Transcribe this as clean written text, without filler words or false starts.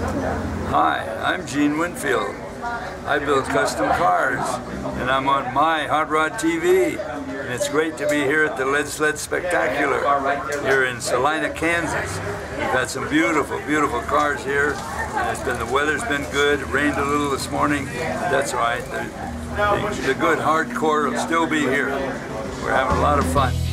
Hi, I'm Gene Winfield. I build custom cars, and I'm on my Hot Rod TV. And it's great to be here at the Lead Sled Spectacular here in Salina, Kansas. We've had some beautiful, beautiful cars here. The weather's been good. It rained a little this morning. That's all right. The good hardcore will still be here. We're having a lot of fun.